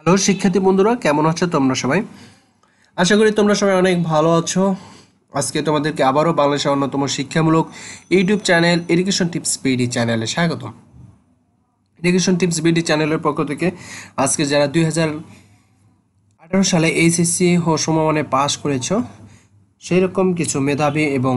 Hello শিক্ষার্থী বন্ধুরা, কেমন আছো তোমরা সবাই? আশা করি তোমরা সবাই অনেক ভালো আছো। আজকে তোমাদেরকে আবারও বাংলাদেশের অন্যতম শিক্ষামূলক YouTube channel education tips BD চ্যানেলে স্বাগত। এডুকেশন টিপস বিডি চ্যানেলের পক্ষ থেকে আজকে যারা 2018 সালে এইচএসসি ও সমমানে পাস করেছো সেই রকম কিছু মেধাবী এবং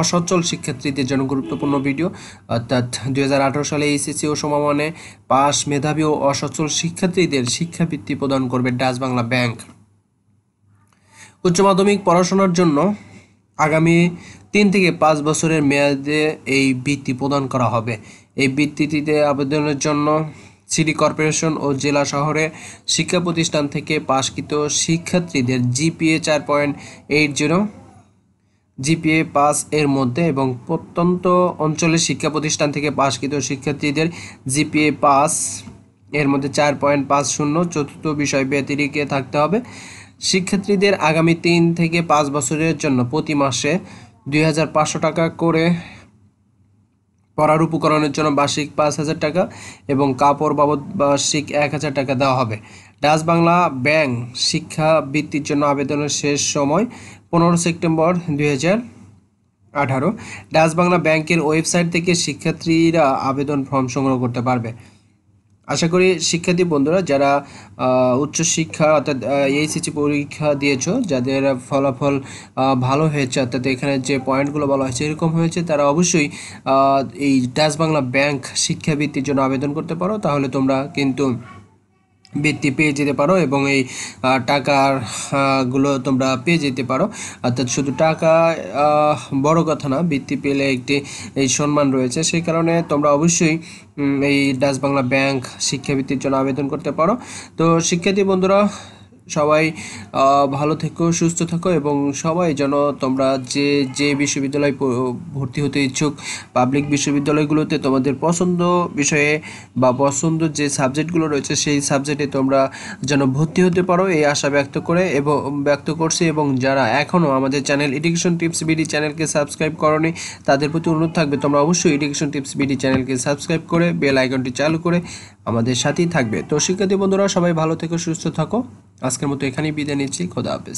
অসচ্ছল শিক্ষার্থীদের জন্য গুরুত্বপূর্ণ ভিডিও, অর্থাৎ 2018 সালে এইচএসসি ও সমমানে পাস মেধাবী ও অসচ্ছল শিক্ষার্থীদের শিক্ষাবৃত্তি প্রদান করবে ডাচ বাংলা ব্যাংক। উচ্চ মাধ্যমিক পড়াশোনার জন্য আগামী 3 থেকে 5 বছরের মেয়াদে এই বৃত্তি প্রদান করা হবে। এই বৃত্তিটিতে আবেদনের জন্য সিটি কর্পোরেশন ও জেলা শহরে শিক্ষা প্রতিষ্ঠান থেকে পাশকৃত শিক্ষার্থীদের জিপিএ 4.80 জিপিএ 5 এর মধ্যে এবং প্রত্যন্ত অঞ্চলের শিক্ষা প্রতিষ্ঠান থেকে পাশকৃত শিক্ষার্থীদের জিপিএ 5 এর মধ্যে 4.50 চতুর্থ বিষয় ব্যতিরিকে থাকতে হবে। শিক্ষার্থীদের আগামী 3 থেকে 5 বছরের জন্য প্রতি মাসে 2500 টাকা করে পড়ার উপকরণের জন্য বার্ষিক 5000 টাকা এবং কাপড় বাবদ বার্ষিক 1000 টাকা দেওয়া হবে। ডাচ বাংলা ব্যাংক শিক্ষা বৃত্তির জন্য আবেদনের শেষ সময় 15 সেপ্টেম্বর 2018। ডাচ বাংলা ব্যাংকের ওয়েবসাইট থেকে শিক্ষার্থীরা আবেদন ফর্ম সংগ্রহ করতে পারবে। আশা করি শিক্ষার্থী বন্ধুরা যারা উচ্চশিক্ষা অর্থাৎ এইচএসসি পরীক্ষা দিয়েছো, যাদের ফলাফল ভালো হয়েছে অর্থাৎ এখানে যে পয়েন্টগুলো বলা হয়েছে এরকম হয়েছে, তারা অবশ্যই এই ডাচ বাংলা ব্যাংক শিক্ষাবৃত্তির জন্য আবেদন করতে পারো। তাহলে তোমরা কিন্তু বৃত্তি পেয়ে যেতে পারো এবং এই টাকাগুলো তোমরা পেয়ে যেতে পারো। অর্থাৎ শুধু টাকা বড় কথা না, বৃত্তি পেলে একটি এই সম্মান রয়েছে, সেই কারণে তোমরা অবশ্যই এই ডাচ বাংলা ব্যাংক শিক্ষাবৃত্তির জন্য আবেদন করতে পারো। তো শিক্ষার্থী বন্ধুরা সবাই ভালো থেকো, সুস্থ থাকো এবং সবাই যেন তোমরা যে যে বিশ্ববিদ্যালয়ে ভর্তি হতে ইচ্ছুক পাবলিক বিশ্ববিদ্যালয়গুলোতে তোমাদের পছন্দ বিষয়ে বা পছন্দ যে সাবজেক্টগুলো রয়েছে সেই সাবজেক্টে তোমরা যেন ভর্তি হতে পারো এই আশা ব্যক্ত করছি। এবং যারা এখনও আমাদের চ্যানেল এডুকেশন টিপস বিডি চ্যানেলকে সাবস্ক্রাইব করোনি তাদের প্রতি অনুরোধ থাকবে তোমরা অবশ্যই এডুকেশন টিপস বিডি চ্যানেলকে সাবস্ক্রাইব করে বেল আইকনটি চালু করে আমাদের সাথেই থাকবে। তো শিক্ষার্থী বন্ধুরা সবাই ভালো থেকো, সুস্থ থাকো। আজকের মতো এখানেই বিদায় নিচ্ছি। খোদা হাফেজ।